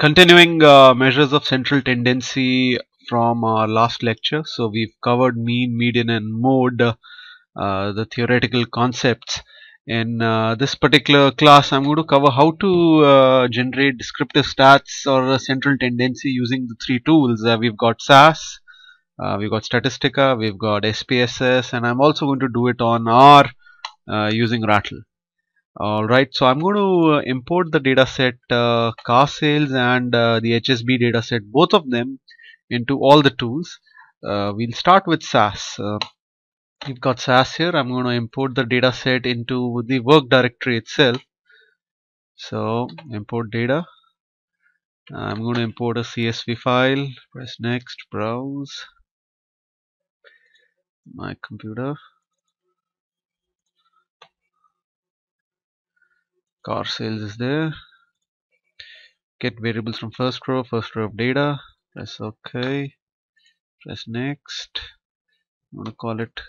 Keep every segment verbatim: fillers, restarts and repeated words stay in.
Continuing uh, measures of central tendency from our last lecture. So we've covered mean, median and mode, uh, the theoretical concepts. In uh, this particular class I'm going to cover how to uh, generate descriptive stats or a central tendency using the three tools. Uh, we've got S A S, uh, we've got Statistica, we've got S P S S, and I'm also going to do it on R uh, using Rattle. Alright, so I'm going to uh, import the dataset uh, Car Sales and uh, the H S B dataset, both of them, into all the tools. Uh, we'll start with S A S. Uh, we've got S A S here. I'm going to import the dataset into the work directory itself. So import data. I'm going to import a C S V file. Press next, browse. My computer. Car Sales is there. Get variables from first row, first row of data. Press OK. Press next. I'm going to call it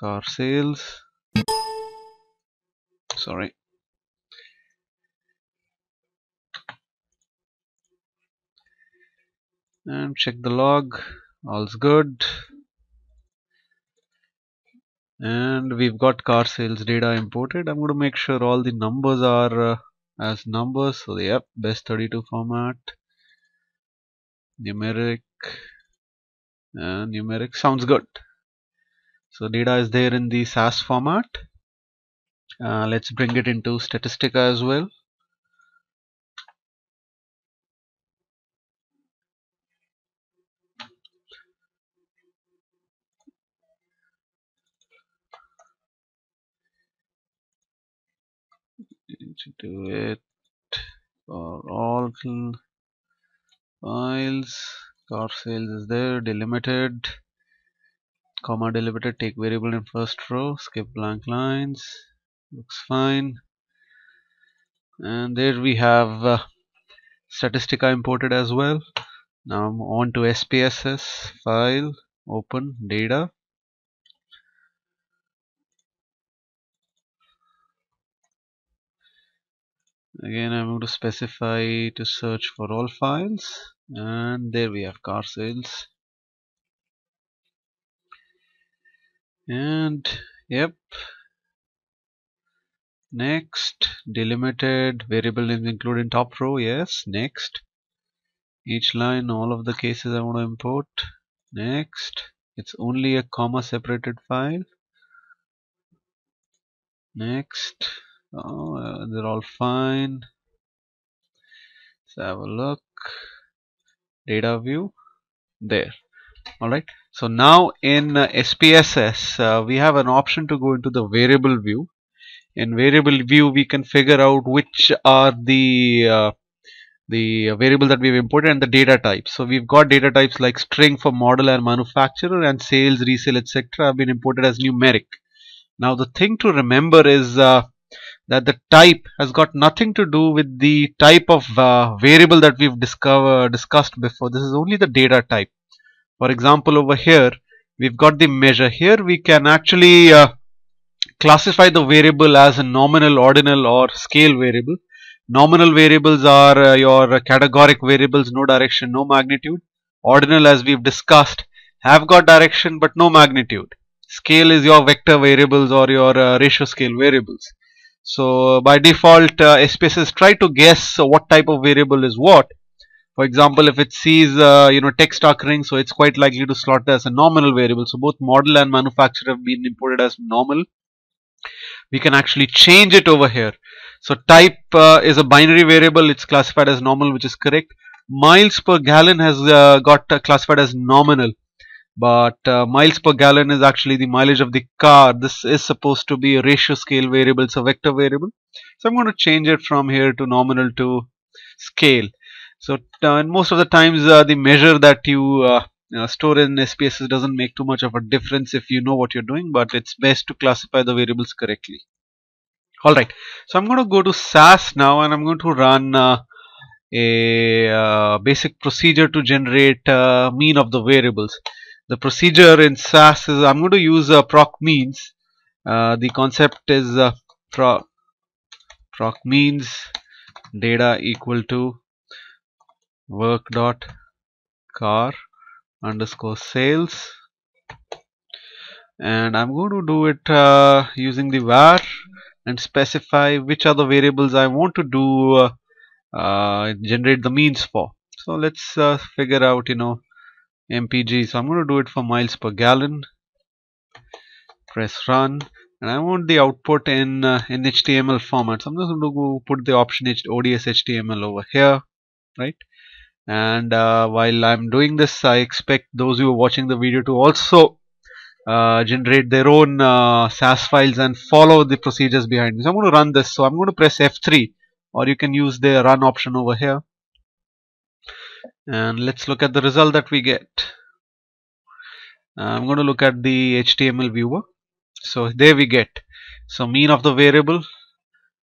Car Sales. Sorry. And check the log. All's good. And we've got Car Sales data imported. I'm going to make sure all the numbers are uh, as numbers. So yep, best thirty-two format, numeric, and numeric sounds good. So data is there in the S A S format. Uh, let's bring it into Statistica as well. Do it for all files. Car Sales is there, delimited, comma delimited, take variable in first row, skip blank lines, looks fine. And there we have uh, Statistica imported as well. Now I'm on to S P S S file, open data. Again, I'm going to specify to search for all files, and there we have Car Sales. And yep, next, delimited, variable names included in top row, yes, next. Each line, all of the cases I want to import, next. It's only a comma separated file, next. Oh, uh, they're all fine. Let's have a look. Data view. There. Alright. So now in uh, S P S S, uh, we have an option to go into the variable view. In variable view, we can figure out which are the uh, the variable that we've imported and the data types. So we've got data types like string for model and manufacturer, and sales, resale, et cetera have been imported as numeric. Now the thing to remember is uh, that the type has got nothing to do with the type of uh, variable that we've discover, discussed before. This is only the data type. For example, over here we've got the measure. Here we can actually uh, classify the variable as a nominal, ordinal or scale variable. Nominal variables are uh, your categoric variables, no direction, no magnitude. Ordinal, as we've discussed, have got direction but no magnitude. Scale is your vector variables or your uh, ratio scale variables. So by default, uh, S P S S try to guess what type of variable is what. For example, if it sees uh, you know text occurring, so it's quite likely to slot as a nominal variable. So both model and manufacturer have been imported as normal. We can actually change it over here. So type uh, is a binary variable. It's classified as normal, which is correct. Miles per gallon has uh, got uh, classified as nominal. But uh, miles per gallon is actually the mileage of the car. This is supposed to be a ratio scale variable, so vector variable. So I'm going to change it from here to nominal to scale. So uh, and most of the times uh, the measure that you uh, uh, store in S P S S doesn't make too much of a difference if you know what you're doing, but it's best to classify the variables correctly. Alright, so I'm going to go to S A S now, and I'm going to run uh, a uh, basic procedure to generate uh, mean of the variables. The procedure in S A S is, I'm going to use uh, proc means. Uh, the concept is uh, proc, proc means data equal to work dot car underscore sales, and I'm going to do it uh, using the var and specify which are the variables I want to do uh, uh, generate the means for. So let's uh, figure out, you know, M P G. So I'm going to do it for miles per gallon. Press run, and I want the output in uh, in H T M L format. So I'm just going to put the option O D S H T M L over here, right? And uh, while I'm doing this, I expect those who are watching the video to also uh, generate their own uh, S A S files and follow the procedures behind me. So I'm going to run this. So I'm going to press F three, or you can use the run option over here. And let's look at the result that we get. I'm going to look at the H T M L viewer. So there we get, so mean of the variable,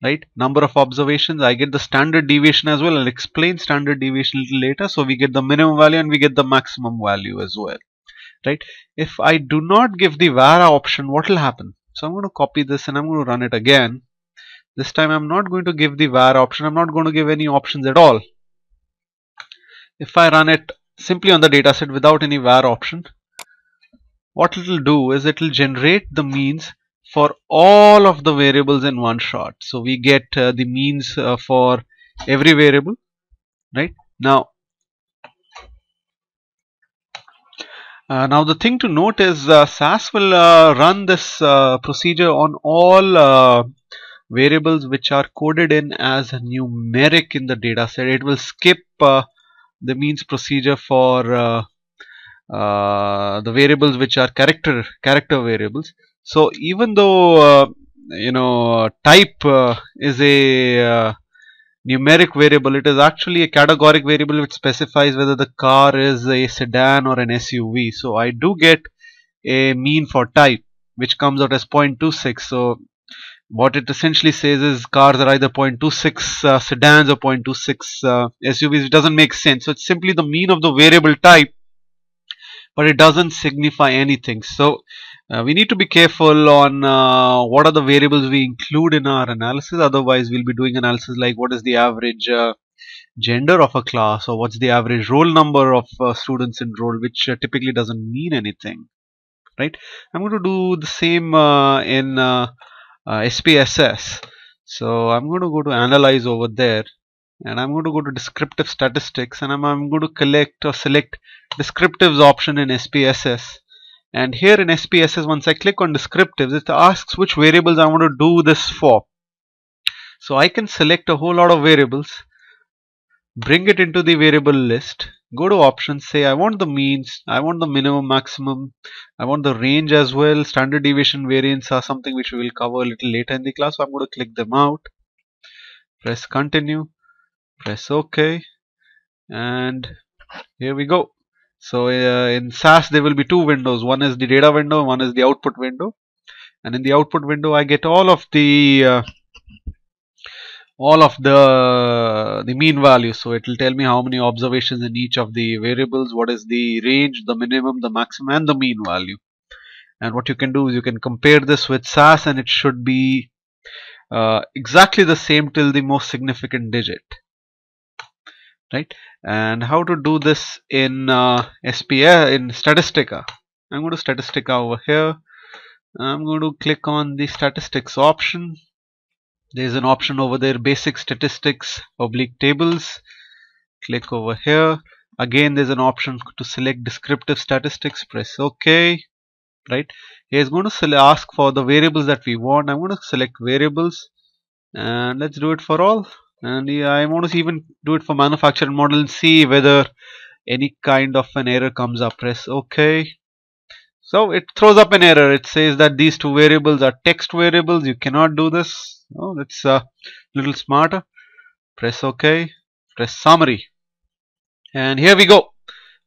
right, number of observations. I get the standard deviation as well. I'll explain standard deviation a little later. So we get the minimum value and we get the maximum value as well, right? If I do not give the var option, what will happen? So I'm going to copy this and I'm going to run it again. This time I'm not going to give the var option. I'm not going to give any options at all. If I run it simply on the dataset without any var option, what it will do is it will generate the means for all of the variables in one shot. So we get uh, the means uh, for every variable, right? Now, uh, now the thing to note is uh, S A S will uh, run this uh, procedure on all uh, variables which are coded in as numeric in the data set. It will skip uh, the means procedure for uh, uh, the variables which are character character variables. So even though uh, you know type uh, is a uh, numeric variable, it is actually a categoric variable which specifies whether the car is a sedan or an S U V. So I do get a mean for type which comes out as zero point two six. So what it essentially says is cars are either zero point two six uh, sedans or zero point two six uh, S U Vs. It doesn't make sense. So it's simply the mean of the variable type, but it doesn't signify anything. So uh, we need to be careful on uh, what are the variables we include in our analysis. Otherwise we'll be doing analysis like what is the average uh, gender of a class, or what's the average roll number of uh, students enrolled, which uh, typically doesn't mean anything, right? I'm going to do the same uh, in uh, Uh, S P S S. So I'm going to go to analyze over there, and I'm going to go to descriptive statistics, and I'm, I'm going to collect or select descriptives option in S P S S. And here in S P S S, once I click on descriptives, it asks which variables I want to do this for. So I can select a whole lot of variables, bring it into the variable list, go to options, say I want the means, I want the minimum, maximum, I want the range as well. Standard deviation, variance are something which we will cover a little later in the class, so I'm going to click them out, press continue, press OK, and here we go. So uh, in S A S there will be two windows, one is the data window, one is the output window, and in the output window I get all of the uh, all of the the mean value. So it will tell me how many observations in each of the variables, what is the range, the minimum, the maximum, and the mean value. And what you can do is you can compare this with S A S, and it should be uh, exactly the same till the most significant digit, right? And how to do this in uh, S P S in Statistica? I'm going to Statistica over here. I'm going to click on the statistics option. There's an option over there, basic statistics oblique tables. Click over here. Again, there's an option to select descriptive statistics. Press OK. Right. Here's going to ask for the variables that we want. I'm going to select variables, and let's do it for all. And I want to even do it for manufacturer and model and see whether any kind of an error comes up. Press OK. So it throws up an error. It says that these two variables are text variables. You cannot do this. Oh, that's a uh, little smarter. Press OK, press summary, and here we go.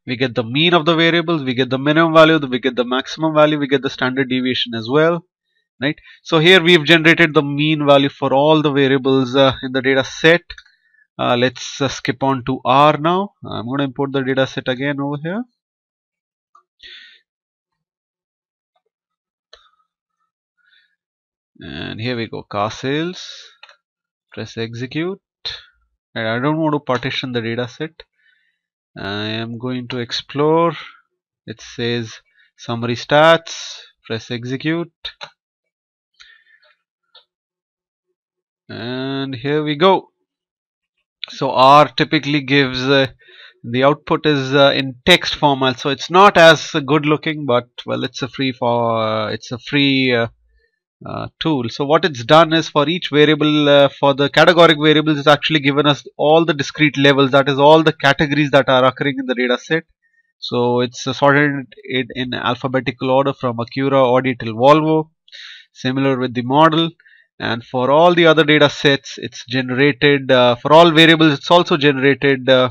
We get the mean of the variables, we get the minimum value, we get the maximum value, we get the standard deviation as well, right? So here we've generated the mean value for all the variables uh, in the data set. Uh, let's uh, skip on to R now. I'm going to import the data set again over here. And here we go, car sales, press execute. And I don't want to partition the data set. I am going to explore. It says summary stats, press execute, and here we go. So R typically gives uh, the output is uh, in text format, so it's not as good looking, but well, it's a free for uh, it's a free uh, uh, tool. So what it's done is, for each variable, uh, for the categoric variables, it's actually given us all the discrete levels, that is all the categories that are occurring in the data set. So it's uh, sorted it in alphabetical order from Acura, Audi till Volvo, similar with the model. And for all the other data sets, it's generated, uh, for all variables, it's also generated uh,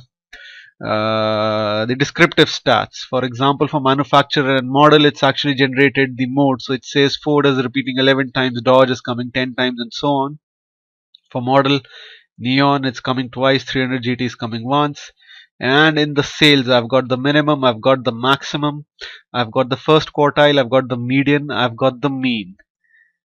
uh, the descriptive stats. For example, for manufacturer and model, it's actually generated the mode. So it says Ford is repeating eleven times, Dodge is coming ten times, and so on. For model, Neon, it's coming twice, three hundred G T is coming once. And in the sales, I've got the minimum, I've got the maximum, I've got the first quartile, I've got the median, I've got the mean.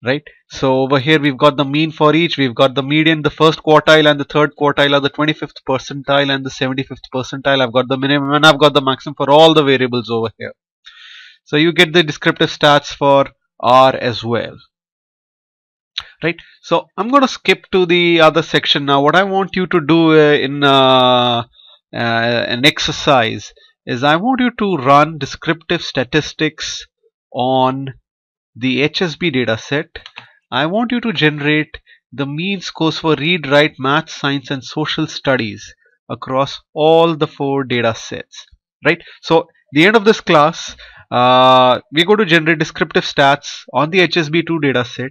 Right, so over here we've got the mean for each, we've got the median, the first quartile and the third quartile are the twenty-fifth percentile and the seventy-fifth percentile. I've got the minimum and I've got the maximum for all the variables over here. So you get the descriptive stats for R as well. Right, so I'm going to skip to the other section now. What I want you to do uh, in uh, uh, an exercise is, I want you to run descriptive statistics on the H S B data set. I want you to generate the mean scores for read, write, math, science and social studies across all the four data sets. Right, so at the end of this class uh, we're going to generate descriptive stats on the H S B two data set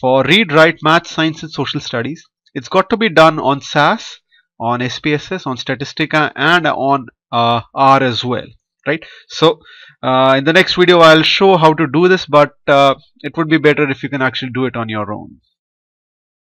for read, write, math, science and social studies. It's got to be done on S A S, on S P S S, on Statistica and on uh, R as well. Right, so uh, in the next video I'll show how to do this, but uh, it would be better if you can actually do it on your own.